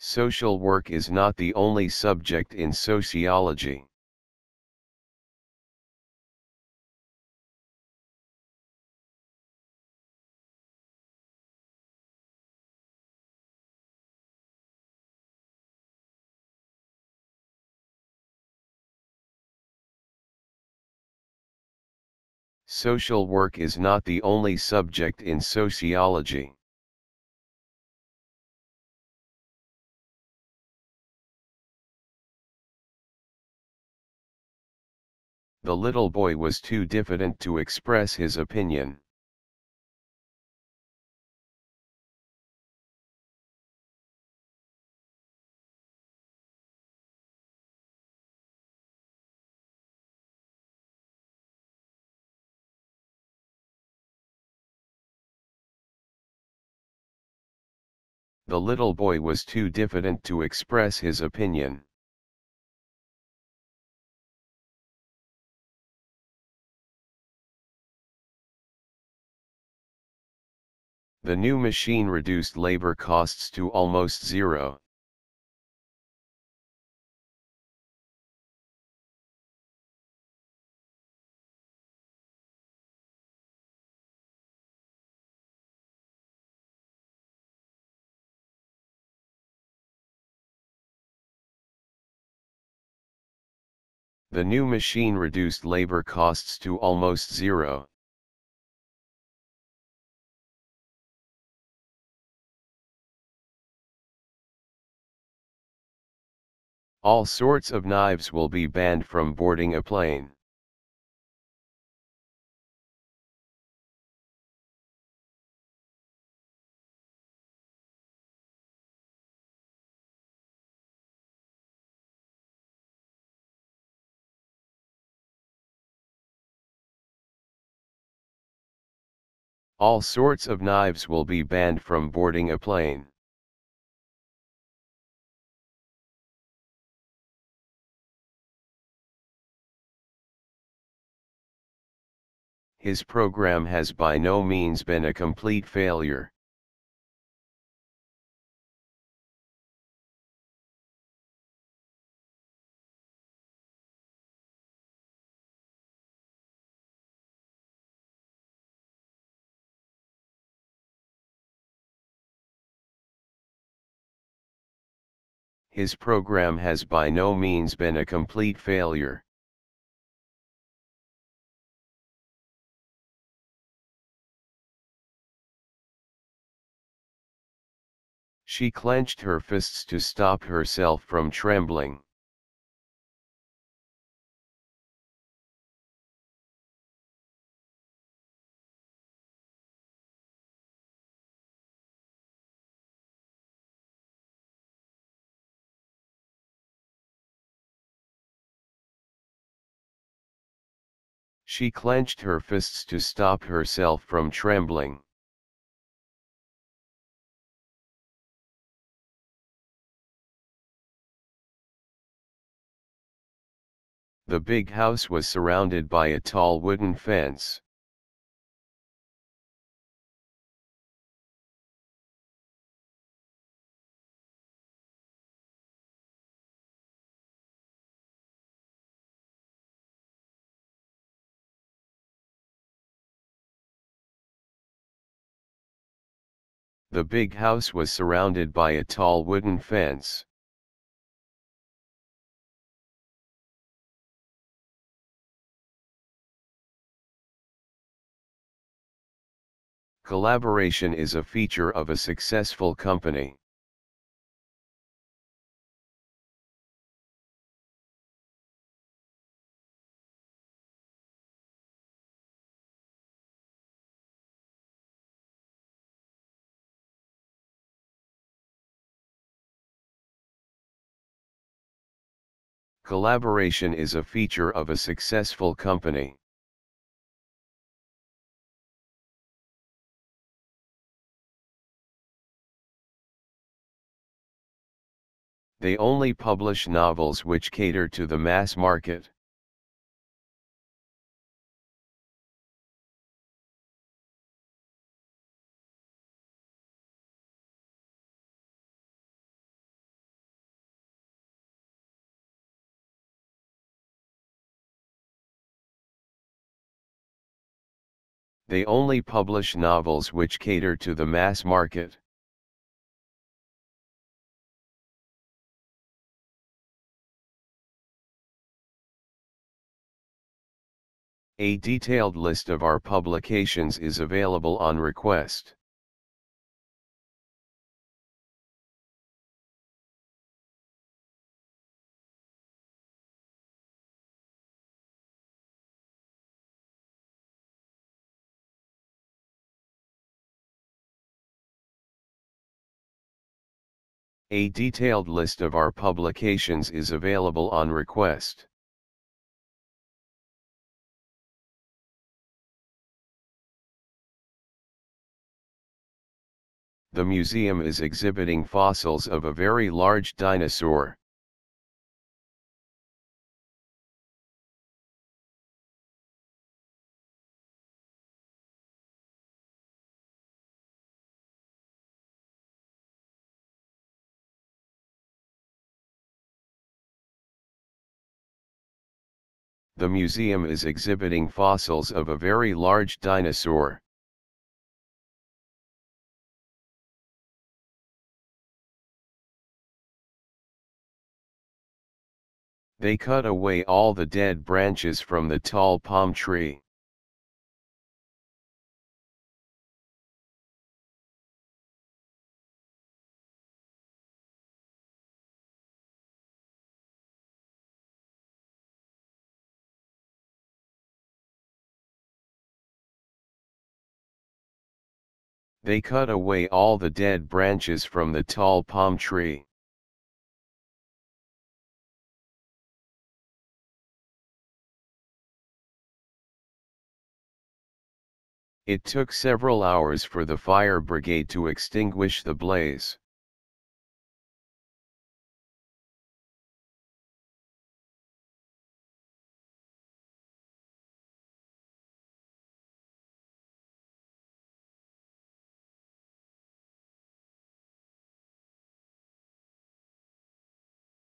Social work is not the only subject in sociology. Social work is not the only subject in sociology. The little boy was too diffident to express his opinion. The little boy was too diffident to express his opinion. The new machine reduced labor costs to almost zero. The new machine reduced labor costs to almost zero. All sorts of knives will be banned from boarding a plane. All sorts of knives will be banned from boarding a plane. His program has by no means been a complete failure. His program has by no means been a complete failure. She clenched her fists to stop herself from trembling. She clenched her fists to stop herself from trembling. The big house was surrounded by a tall wooden fence. The big house was surrounded by a tall wooden fence. Collaboration is a feature of a successful company. Collaboration is a feature of a successful company. They only publish novels which cater to the mass market. They only publish novels which cater to the mass market. A detailed list of our publications is available on request. A detailed list of our publications is available on request. The museum is exhibiting fossils of a very large dinosaur. The museum is exhibiting fossils of a very large dinosaur. They cut away all the dead branches from the tall palm tree. They cut away all the dead branches from the tall palm tree. It took several hours for the fire brigade to extinguish the blaze.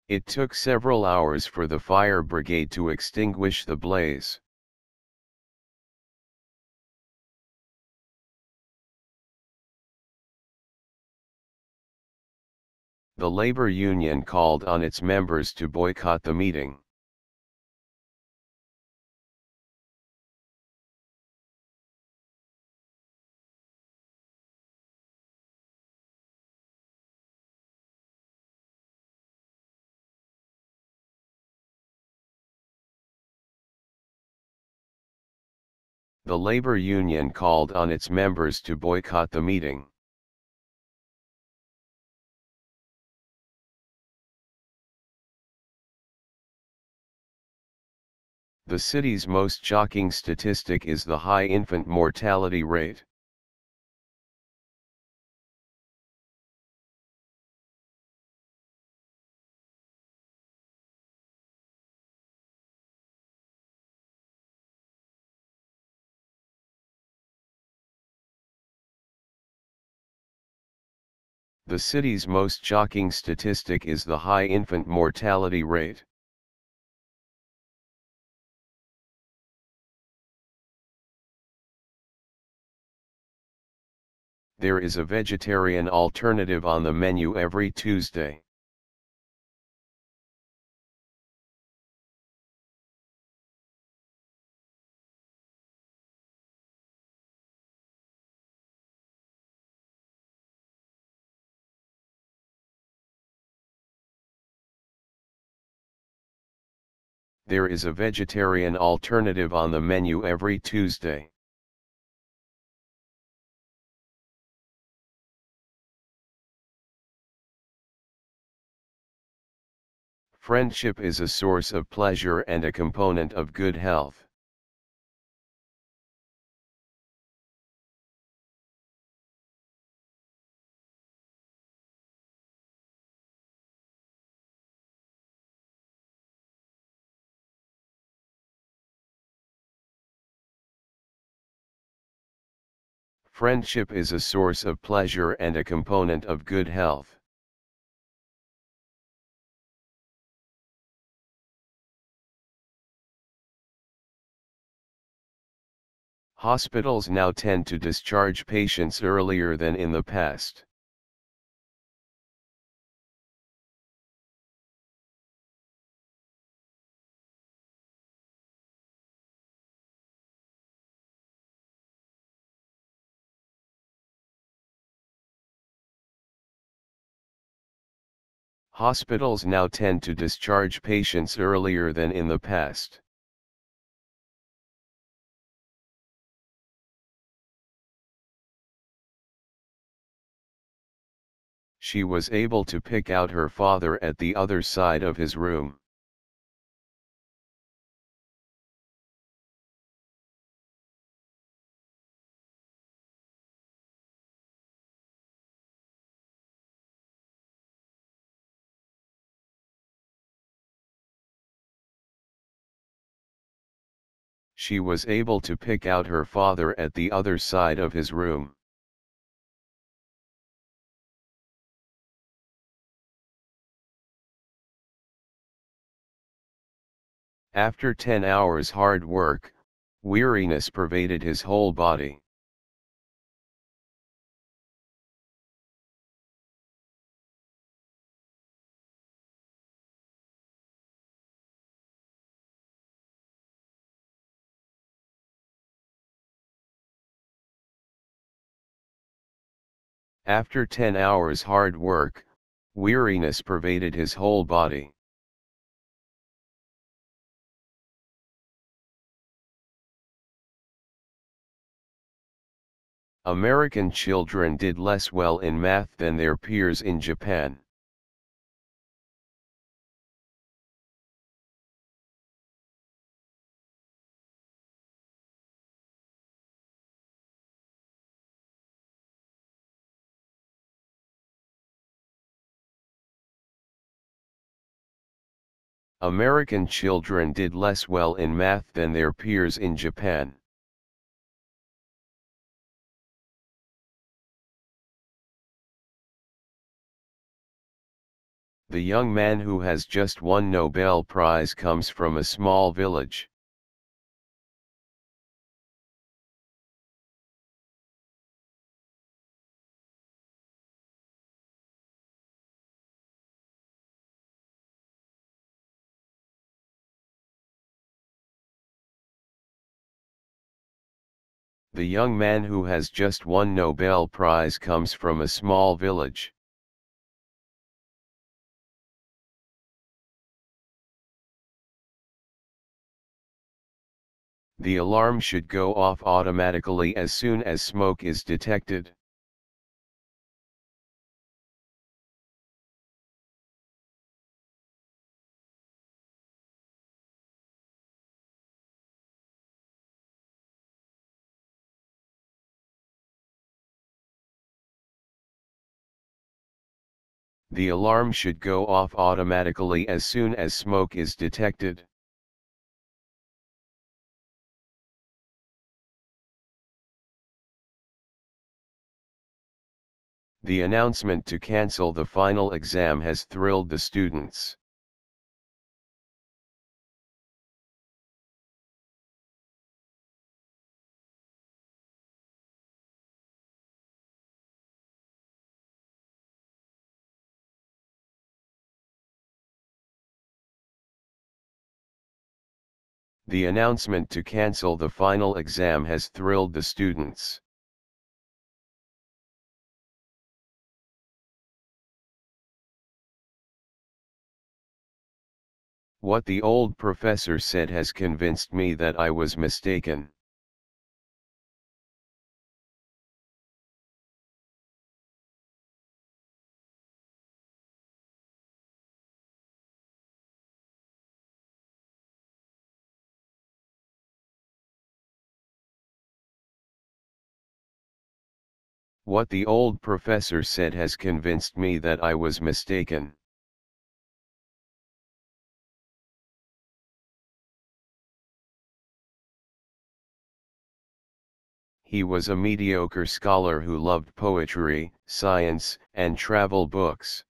It took several hours for the fire brigade to extinguish the blaze. The labor union called on its members to boycott the meeting. The labor union called on its members to boycott the meeting. The city's most shocking statistic is the high infant mortality rate. The city's most shocking statistic is the high infant mortality rate. There is a vegetarian alternative on the menu every Tuesday. There is a vegetarian alternative on the menu every Tuesday. Friendship is a source of pleasure and a component of good health. Friendship is a source of pleasure and a component of good health. Hospitals now tend to discharge patients earlier than in the past. Hospitals now tend to discharge patients earlier than in the past. She was able to pick out her father at the other side of his room. She was able to pick out her father at the other side of his room. After 10 hours hard work, weariness pervaded his whole body. After 10 hours hard work, weariness pervaded his whole body. American children did less well in math than their peers in Japan. American children did less well in math than their peers in Japan. The young man who has just won the Nobel Prize comes from a small village. The young man who has just won the Nobel Prize comes from a small village. The alarm should go off automatically as soon as smoke is detected. The alarm should go off automatically as soon as smoke is detected. The announcement to cancel the final exam has thrilled the students. The announcement to cancel the final exam has thrilled the students. What the old professor said has convinced me that I was mistaken. What the old professor said has convinced me that I was mistaken. He was a mediocre scholar who loved poetry, science, and travel books.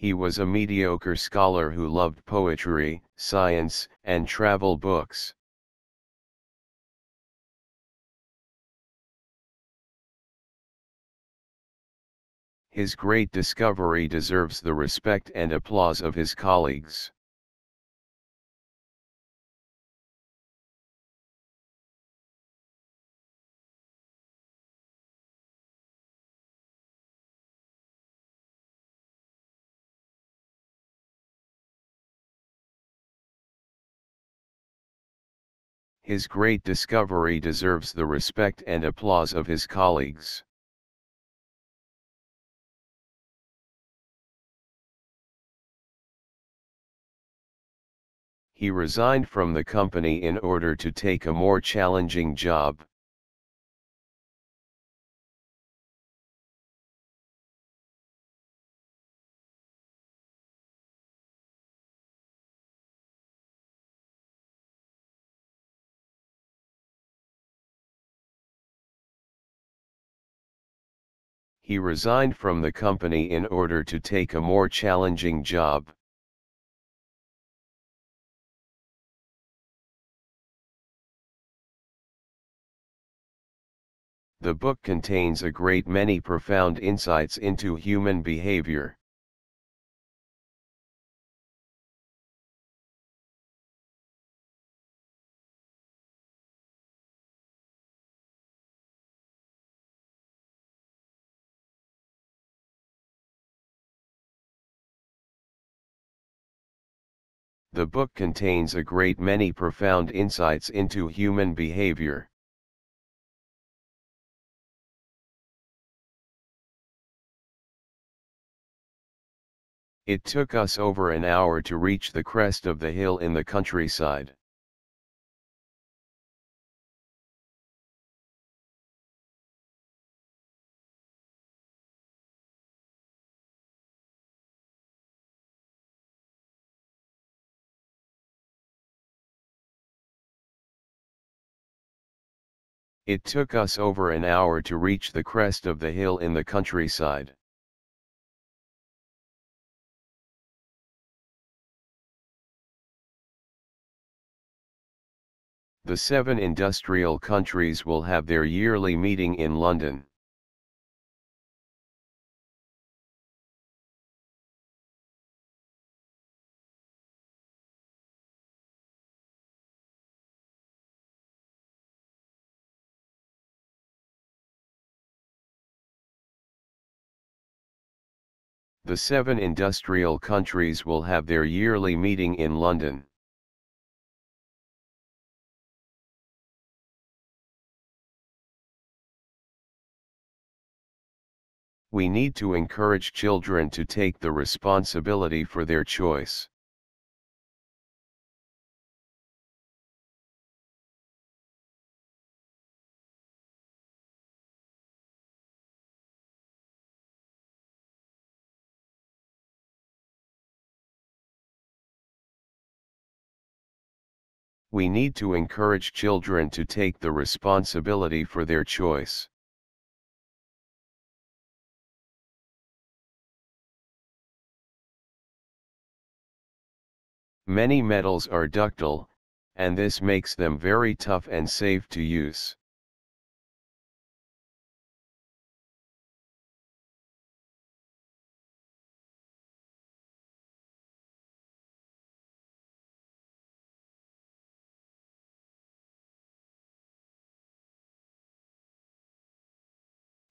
He was a mediocre scholar who loved poetry, science, and travel books. His great discovery deserves the respect and applause of his colleagues. His great discovery deserves the respect and applause of his colleagues. He resigned from the company in order to take a more challenging job. He resigned from the company in order to take a more challenging job. The book contains a great many profound insights into human behavior. The book contains a great many profound insights into human behavior. It took us over an hour to reach the crest of the hill in the countryside. It took us over an hour to reach the crest of the hill in the countryside. The 7 industrial countries will have their yearly meeting in London. The 7 industrial countries will have their yearly meeting in London. We need to encourage children to take the responsibility for their choice. We need to encourage children to take the responsibility for their choice. Many metals are ductile, and this makes them very tough and safe to use.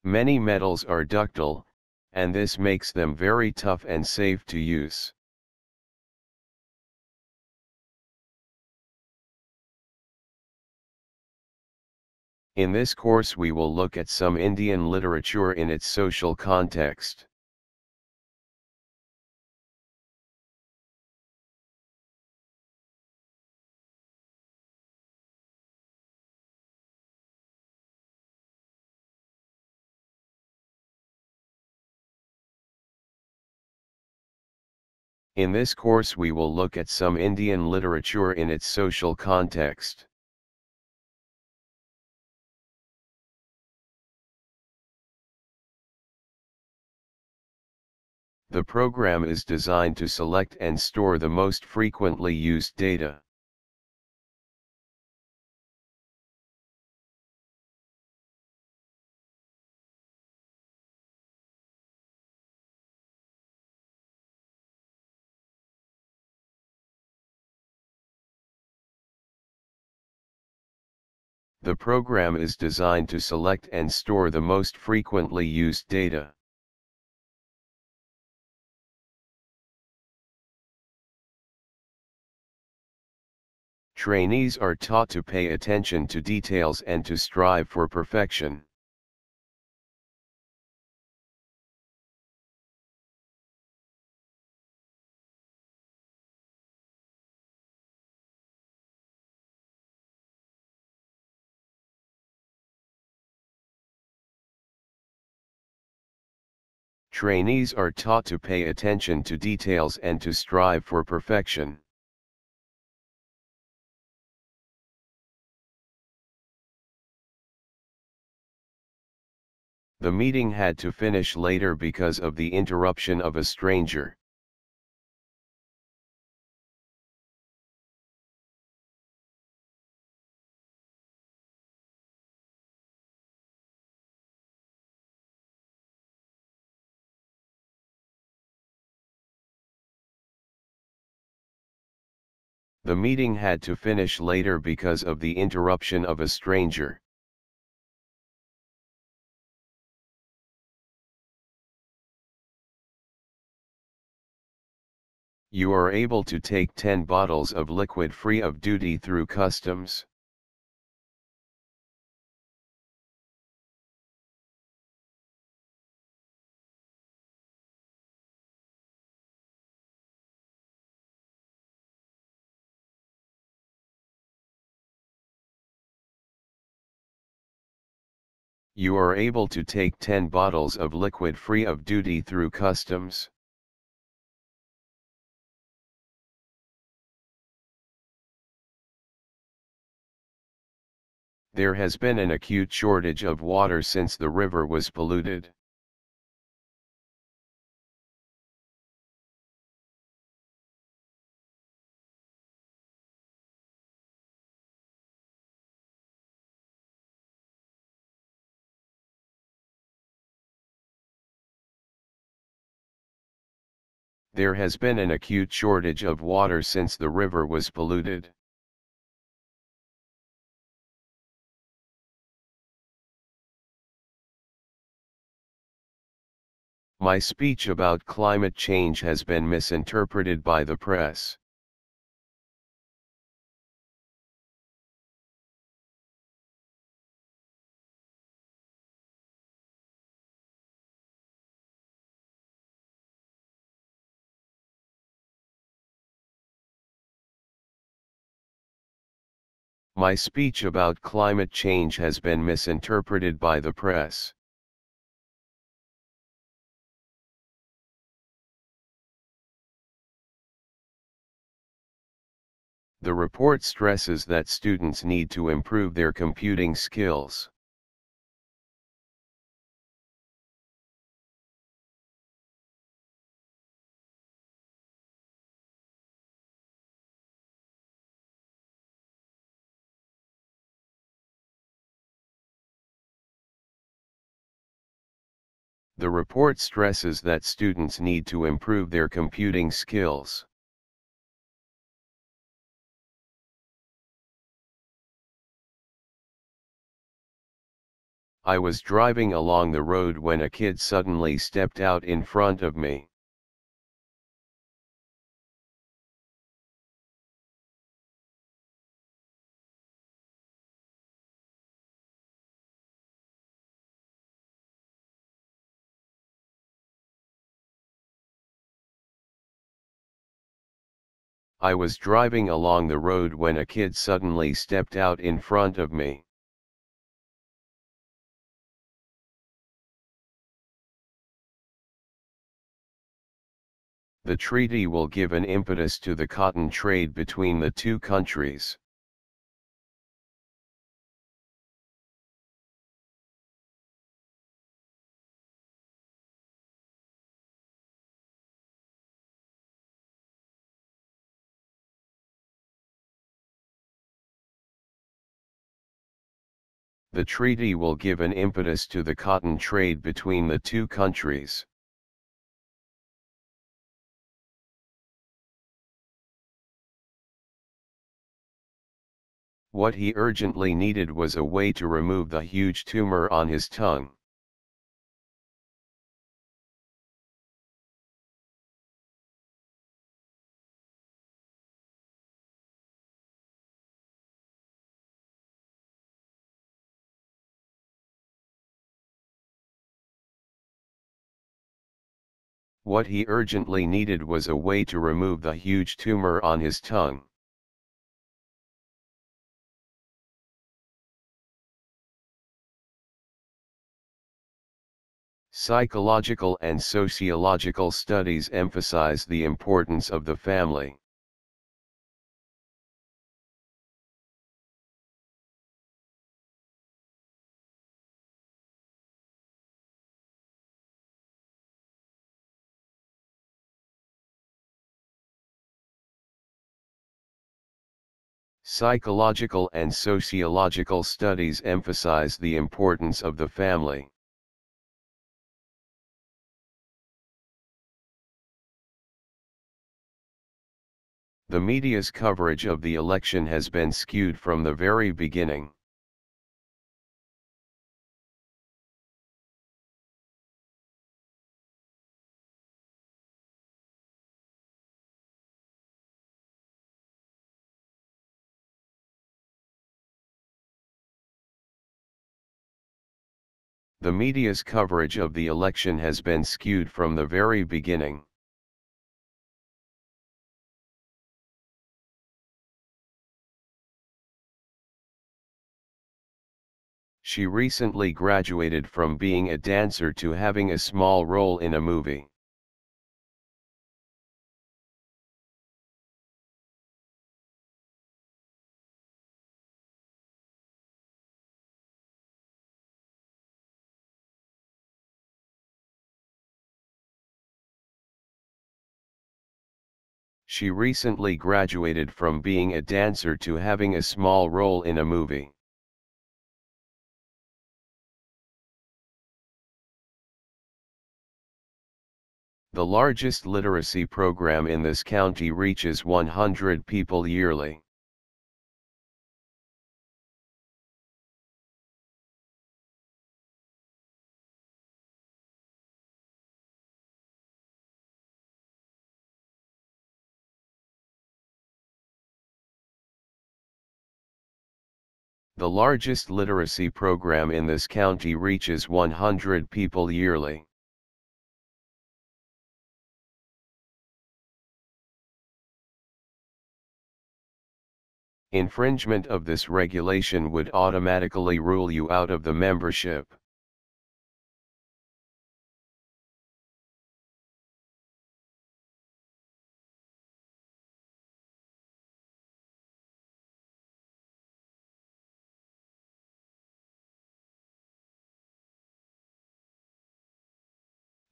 Many metals are ductile, and this makes them very tough and safe to use. In this course we will look at some Indian literature in its social context. In this course we will look at some Indian literature in its social context. The program is designed to select and store the most frequently used data. The program is designed to select and store the most frequently used data. Trainees are taught to pay attention to details and to strive for perfection. Trainees are taught to pay attention to details and to strive for perfection. The meeting had to finish later because of the interruption of a stranger. The meeting had to finish later because of the interruption of a stranger. You are able to take 10 bottles of liquid free of duty through customs. You are able to take 10 bottles of liquid free of duty through customs. There has been an acute shortage of water since the river was polluted. There has been an acute shortage of water since the river was polluted. My speech about climate change has been misinterpreted by the press. My speech about climate change has been misinterpreted by the press. The report stresses that students need to improve their computing skills. The report stresses that students need to improve their computing skills. I was driving along the road when a kid suddenly stepped out in front of me. I was driving along the road when a kid suddenly stepped out in front of me. The treaty will give an impetus to the cotton trade between the two countries. The treaty will give an impetus to the cotton trade between the two countries. What he urgently needed was a way to remove the huge tumor on his tongue. What he urgently needed was a way to remove the huge tumor on his tongue. Psychological and sociological studies emphasize the importance of the family. Psychological and sociological studies emphasize the importance of the family. The media's coverage of the election has been skewed from the very beginning. The media's coverage of the election has been skewed from the very beginning. She recently graduated from being a dancer to having a small role in a movie. She recently graduated from being a dancer to having a small role in a movie. The largest literacy program in this county reaches 100 people yearly. The largest literacy program in this county reaches 100 people yearly. Infringement of this regulation would automatically rule you out of the membership.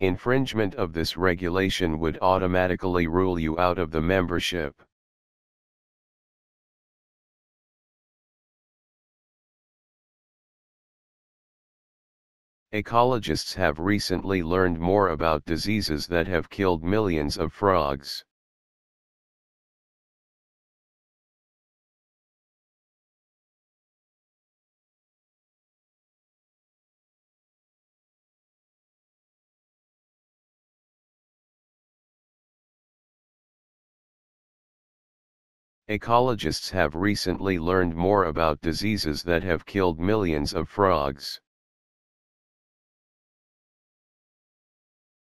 Infringement of this regulation would automatically rule you out of the membership. Ecologists have recently learned more about diseases that have killed millions of frogs. Ecologists have recently learned more about diseases that have killed millions of frogs.